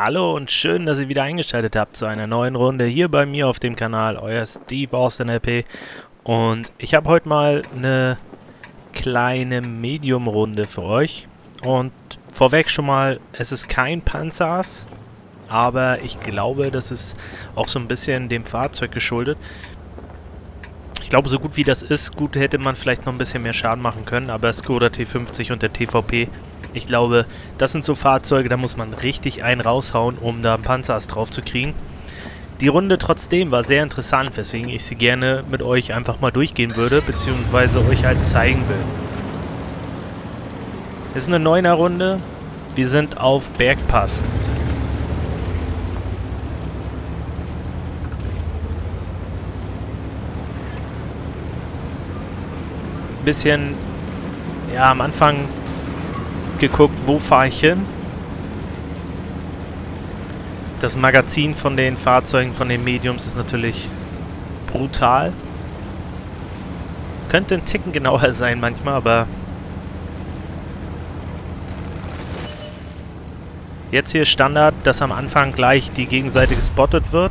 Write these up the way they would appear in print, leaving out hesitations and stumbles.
Hallo und schön, dass ihr wieder eingeschaltet habt zu einer neuen Runde hier bei mir auf dem Kanal, euer Steve Austin LP. Und ich habe heute mal eine kleine Medium-Runde für euch. Und vorweg schon mal, es ist kein Panzers, aber ich glaube, das ist auch so ein bisschen dem Fahrzeug geschuldet. Ich glaube, so gut wie das ist, gut hätte man vielleicht noch ein bisschen mehr Schaden machen können, aber Skoda T50 und der TVP... Ich glaube, das sind so Fahrzeuge, da muss man richtig einen raushauen, um da einen Panzer drauf zu kriegen. Die Runde trotzdem war sehr interessant, weswegen ich sie gerne mit euch einfach mal durchgehen würde, beziehungsweise euch halt zeigen will. Es ist eine 9er Runde, wir sind auf Bergpass. Ein bisschen, ja, am Anfang geguckt, wo fahre ich hin. Das Magazin von den Fahrzeugen, von den Mediums ist natürlich brutal. Könnte ein Ticken genauer sein manchmal, aber jetzt hier Standard, dass am Anfang gleich die Gegenseite gespottet wird.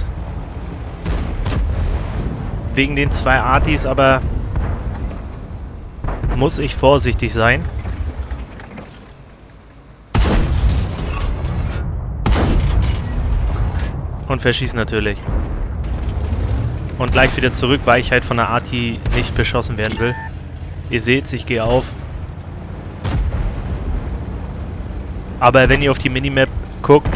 Wegen den zwei Artis aber muss ich vorsichtig sein. Und verschießen natürlich. Und gleich wieder zurück, weil ich halt von der Arti nicht beschossen werden will. Ihr seht's, ich gehe auf. Aber wenn ihr auf die Minimap guckt,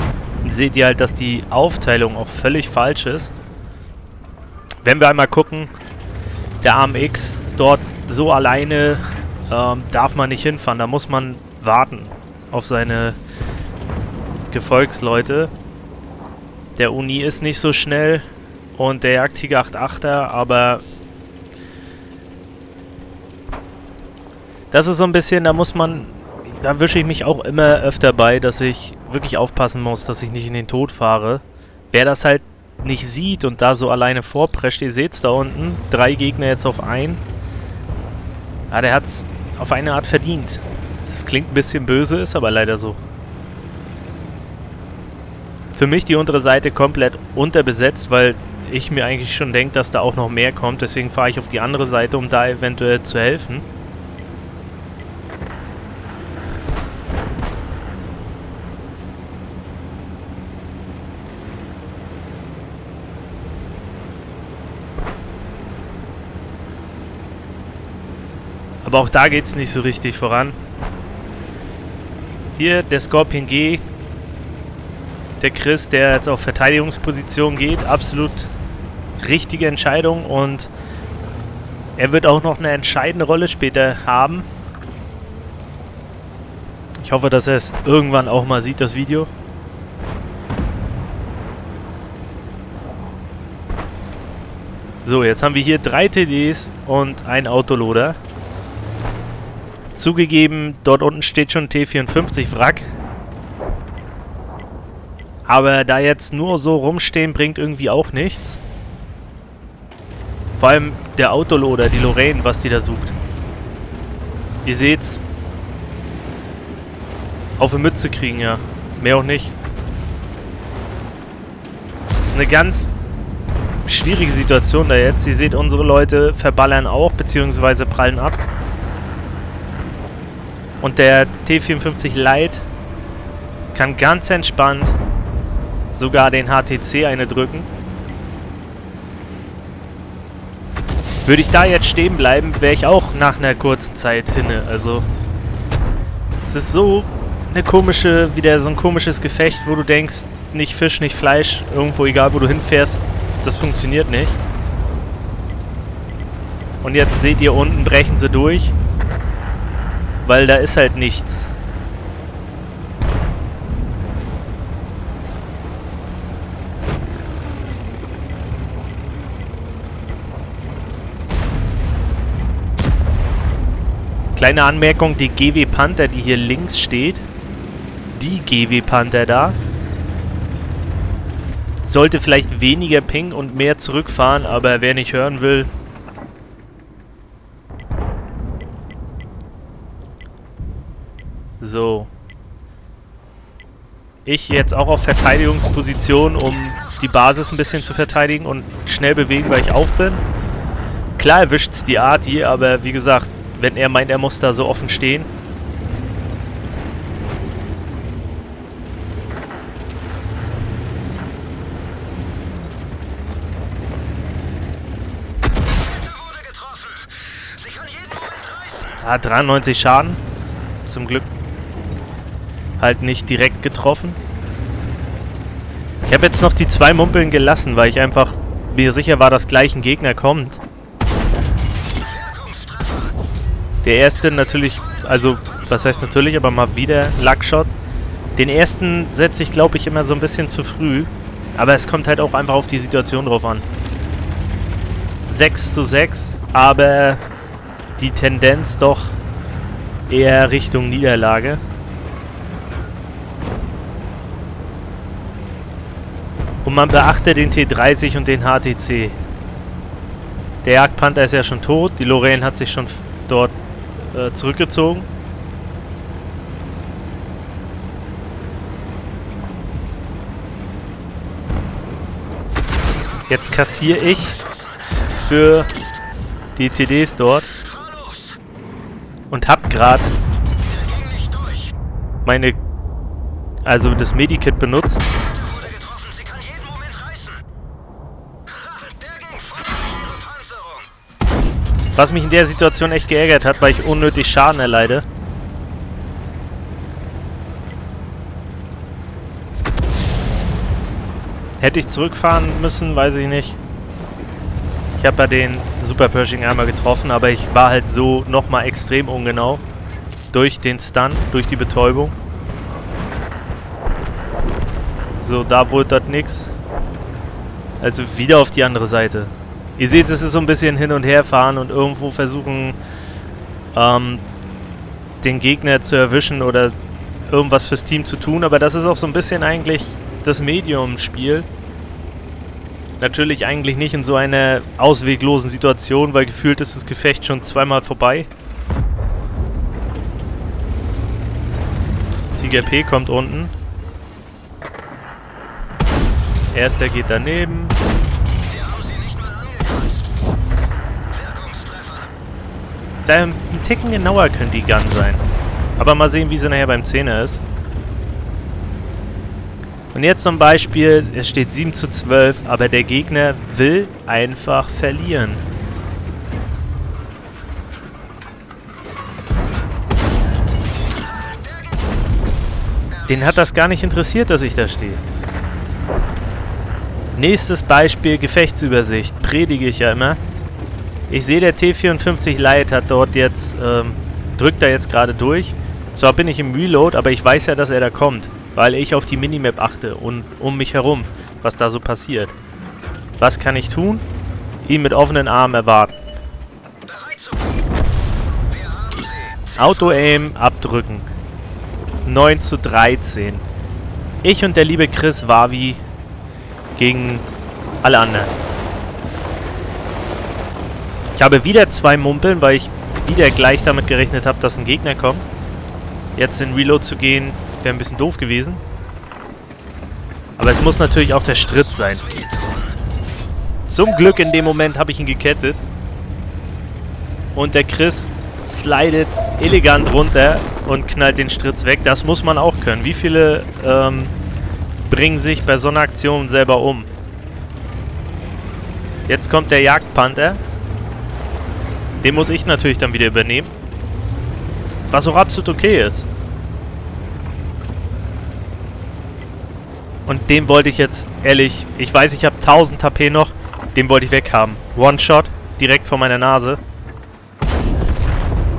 seht ihr halt, dass die Aufteilung auch völlig falsch ist. Wenn wir einmal gucken, der AMX dort so alleine darf man nicht hinfahren. Da muss man warten auf seine Gefolgsleute. Der Uni ist nicht so schnell und der Jagdtiger 88er, aber das ist so ein bisschen, da muss man, da wische ich mich auch immer öfter bei, dass ich wirklich aufpassen muss, dass ich nicht in den Tod fahre. Wer das halt nicht sieht und da so alleine vorprescht, ihr seht es da unten, 3 Gegner jetzt auf einen, ja, der hat es auf eine Art verdient. Das klingt ein bisschen böse, ist aber leider so. Für mich die untere Seite komplett unterbesetzt, weil ich mir eigentlich schon denke, dass da auch noch mehr kommt. Deswegen fahre ich auf die andere Seite, um da eventuell zu helfen. Aber auch da geht es nicht so richtig voran. Hier der Scorpion G. Der Chris, der jetzt auf Verteidigungsposition geht, absolut richtige Entscheidung und er wird auch noch eine entscheidende Rolle später haben. Ich hoffe, dass er es irgendwann auch mal sieht, das Video. So, jetzt haben wir hier 3 TDs und ein Autoloader. Zugegeben, dort unten steht schon T54-Wrack. Aber da jetzt nur so rumstehen, bringt irgendwie auch nichts. Vor allem der Autoloader, die Lorraine, was die da sucht. Ihr seht's. Auf eine Mütze kriegen, ja. Mehr auch nicht. Das ist eine ganz schwierige Situation da jetzt. Ihr seht, unsere Leute verballern auch, beziehungsweise prallen ab. Und der T54 Light kann ganz entspannt sogar den HTC eine drücken. Würde ich da jetzt stehen bleiben, wäre ich auch nach einer kurzen Zeit hinne. Also es ist so eine komische, wieder so ein komisches Gefecht, wo du denkst, nicht Fisch, nicht Fleisch, irgendwo egal wo du hinfährst, das funktioniert nicht. Und jetzt seht ihr unten brechen sie durch, weil da ist halt nichts. Kleine Anmerkung, die GW Panther, die hier links steht, die GW Panther da, sollte vielleicht weniger Ping und mehr zurückfahren, aber wer nicht hören will, so. ich jetzt auch auf Verteidigungsposition, um die Basis ein bisschen zu verteidigen und schnell bewegen, weil ich auf bin. Klar erwischt es die Arti, aber wie gesagt, wenn er meint, er muss da so offen stehen. Ah, 93 Schaden. Zum Glück halt nicht direkt getroffen. Ich habe jetzt noch die zwei Mumpeln gelassen, weil ich einfach mir sicher war, dass gleich ein Gegner kommt. Der erste natürlich, also was heißt natürlich, aber mal wieder Luckshot. Den ersten setze ich, glaube ich, immer so ein bisschen zu früh. Aber es kommt halt auch einfach auf die Situation drauf an. 6:6, aber die Tendenz doch eher Richtung Niederlage. Und man beachte den T30 und den HTC. Der Jagdpanther ist ja schon tot, die Lorraine hat sich schon dort zurückgezogen. Jetzt kassiere ich für die TDs dort und hab gerade meine, also das Medikit benutzt. Was mich in der Situation echt geärgert hat, weil ich unnötig Schaden erleide. Hätte ich zurückfahren müssen, weiß ich nicht. Ich habe ja den Super Pershing einmal getroffen, aber ich war halt so nochmal extrem ungenau. Durch den Stun, durch die Betäubung. So, da wurde das nix. Also wieder auf die andere Seite. Ihr seht, es ist so ein bisschen hin und her fahren und irgendwo versuchen, den Gegner zu erwischen oder irgendwas fürs Team zu tun. Aber das ist auch so ein bisschen eigentlich das Medium-Spiel. Natürlich eigentlich nicht in so einer ausweglosen Situation, weil gefühlt ist das Gefecht schon zweimal vorbei. Tiger P kommt unten. Erster geht daneben. Ein Ticken genauer können die Gun sein. Aber mal sehen, wie sie nachher beim 10er ist. Und jetzt zum Beispiel, es steht 7:12, aber der Gegner will einfach verlieren. Den hat das gar nicht interessiert, dass ich da stehe. Nächstes Beispiel, Gefechtsübersicht. Predige ich ja immer. Ich sehe, der T54 Light hat dort jetzt, drückt da jetzt gerade durch. Zwar bin ich im Reload, aber ich weiß ja, dass er da kommt, weil ich auf die Minimap achte und um mich herum, was da so passiert. Was kann ich tun? Ihn mit offenen Armen erwarten. Auto-Aim, abdrücken. 9:13. Ich und der liebe Chris Wavi gegen alle anderen. Ich habe wieder zwei Mumpeln, weil ich wieder gleich damit gerechnet habe, dass ein Gegner kommt. Jetzt in Reload zu gehen, wäre ein bisschen doof gewesen. Aber es muss natürlich auch der Stritt sein. Zum Glück in dem Moment habe ich ihn gekettet. Und der Chris slidet elegant runter und knallt den Stritt weg. Das muss man auch können. Wie viele bringen sich bei so einer Aktion selber um? Jetzt kommt der Jagdpanther. Den muss ich natürlich dann wieder übernehmen. Was auch absolut okay ist. Und den wollte ich jetzt, ehrlich, ich weiß, ich habe 1000 HP noch. Den wollte ich weghaben. One-Shot, direkt vor meiner Nase.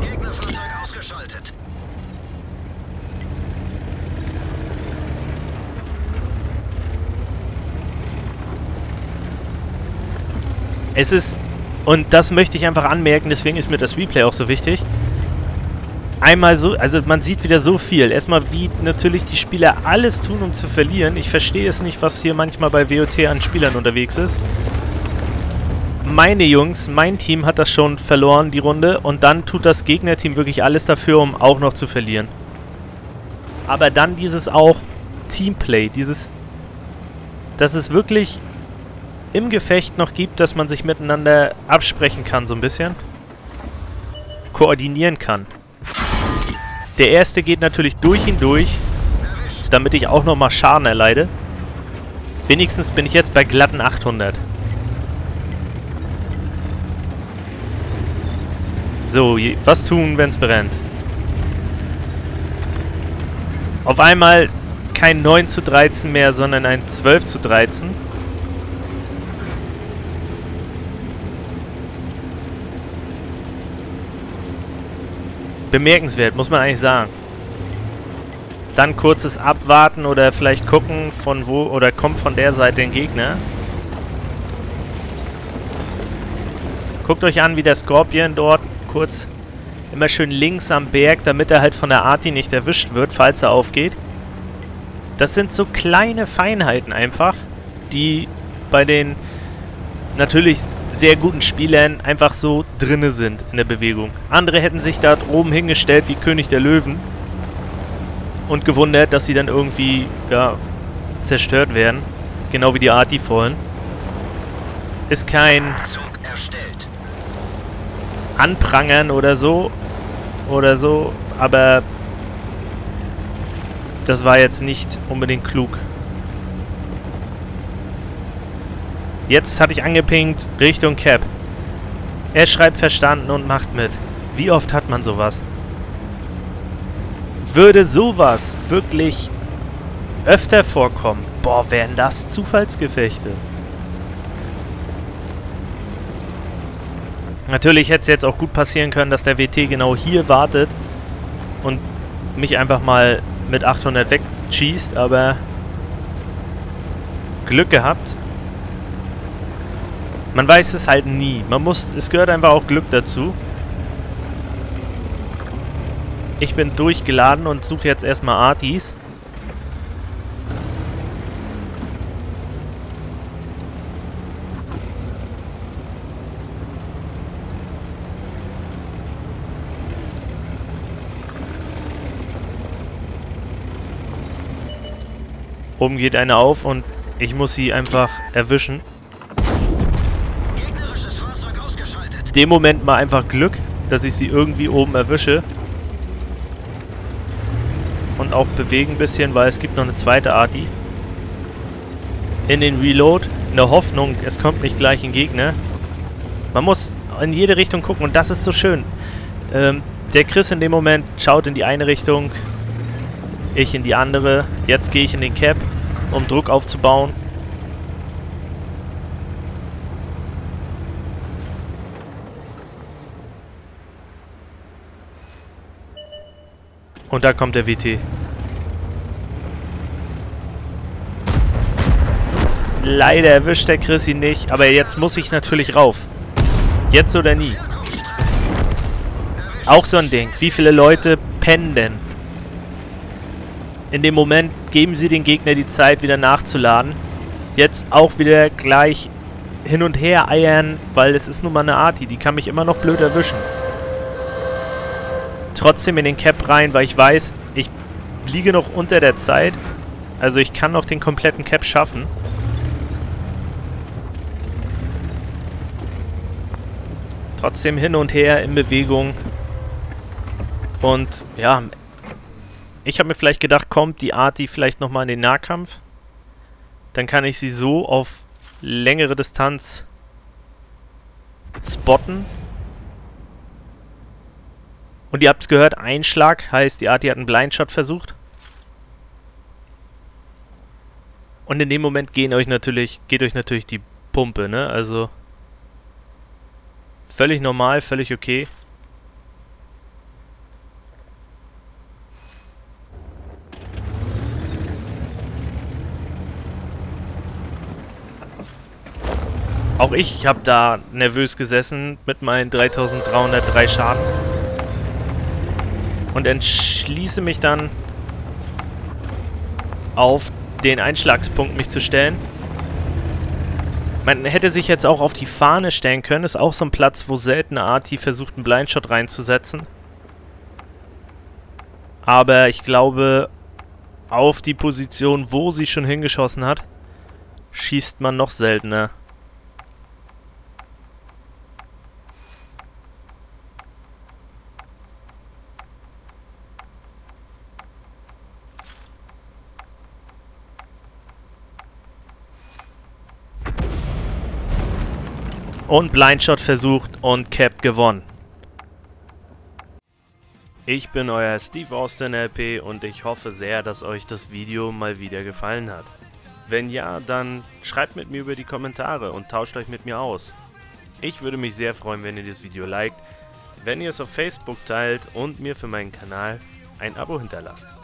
Gegnerfahrzeug ausgeschaltet. Es ist... Und das möchte ich einfach anmerken, deswegen ist mir das Replay auch so wichtig. Einmal so, also man sieht wieder so viel. Erstmal, wie natürlich die Spieler alles tun, um zu verlieren. Ich verstehe es nicht, was hier manchmal bei WT an Spielern unterwegs ist. Meine Jungs, mein Team hat das schon verloren, die Runde. Und dann tut das Gegnerteam wirklich alles dafür, um auch noch zu verlieren. Aber dann dieses auch Teamplay, dieses, dass es wirklich im Gefecht noch gibt, dass man sich miteinander absprechen kann, so ein bisschen. Koordinieren kann. Der erste geht natürlich durch ihn durch, damit ich auch nochmal Schaden erleide. Wenigstens bin ich jetzt bei glatten 800. So, was tun, wenn es brennt? Auf einmal kein 9:13 mehr, sondern ein 12:13. Bemerkenswert, muss man eigentlich sagen. Dann kurzes Abwarten oder vielleicht gucken, von wo oder kommt von der Seite ein Gegner. Guckt euch an, wie der Scorpion dort kurz immer schön links am Berg, damit er halt von der Arti nicht erwischt wird, falls er aufgeht. Das sind so kleine Feinheiten einfach, die bei den natürlich sehr guten Spielern einfach so drinne sind in der Bewegung. Andere hätten sich da oben hingestellt wie König der Löwen und gewundert, dass sie dann irgendwie, ja, zerstört werden. Genau wie die Arti vorhin. Ist kein Anprangern oder so, aber das war jetzt nicht unbedingt klug. Jetzt hatte ich angepinkt Richtung Cap. Er schreibt verstanden und macht mit. Wie oft hat man sowas? Würde sowas wirklich öfter vorkommen? Boah, wären das Zufallsgefechte. Natürlich hätte es jetzt auch gut passieren können, dass der WT genau hier wartet und mich einfach mal mit 800 wegschießt, aber Glück gehabt. Man weiß es halt nie. Man muss, es gehört einfach auch Glück dazu. Ich bin durchgeladen und suche jetzt erstmal Artis. Oben geht eine auf und ich muss sie einfach erwischen. In dem Moment mal einfach Glück, dass ich sie irgendwie oben erwische. Und auch bewegen ein bisschen, weil es gibt noch eine zweite Arti. In den Reload, in der Hoffnung, es kommt nicht gleich ein Gegner. Man muss in jede Richtung gucken und das ist so schön. Der Chris in dem Moment schaut in die eine Richtung, ich in die andere. Jetzt gehe ich in den Cap, um Druck aufzubauen. Und da kommt der VT. Leider erwischt der Chris ihn nicht, aber jetzt muss ich natürlich rauf. Jetzt oder nie. Auch so ein Ding. Wie viele Leute pennen denn? In dem Moment geben sie den Gegner die Zeit, wieder nachzuladen. Jetzt auch wieder gleich hin und her eiern, weil es ist nun mal eine Arti. Die kann mich immer noch blöd erwischen. Trotzdem in den Cap rein, weil ich weiß, ich liege noch unter der Zeit. Also ich kann noch den kompletten Cap schaffen. Trotzdem hin und her in Bewegung. Und ja, ich habe mir vielleicht gedacht, kommt die Arti vielleicht nochmal in den Nahkampf. Dann kann ich sie so auf längere Distanz spotten. Und ihr habt es gehört, Einschlag heißt, die Arti hat einen Blindshot versucht. Und in dem Moment geht euch natürlich die Pumpe, ne? Also völlig normal, völlig okay. Auch ich habe da nervös gesessen mit meinen 3303 Schaden. Und entschließe mich dann auf den Einschlagspunkt mich zu stellen. Man hätte sich jetzt auch auf die Fahne stellen können. Ist auch so ein Platz, wo seltene Arti versucht, einen Blindshot reinzusetzen. Aber ich glaube, auf die Position, wo sie schon hingeschossen hat, schießt man noch seltener. Und Blindshot versucht und Cap gewonnen. Ich bin euer Steve Austin LP und ich hoffe sehr, dass euch das Video mal wieder gefallen hat. Wenn ja, dann schreibt mit mir über die Kommentare und tauscht euch mit mir aus. Ich würde mich sehr freuen, wenn ihr das Video liked, wenn ihr es auf Facebook teilt und mir für meinen Kanal ein Abo hinterlasst.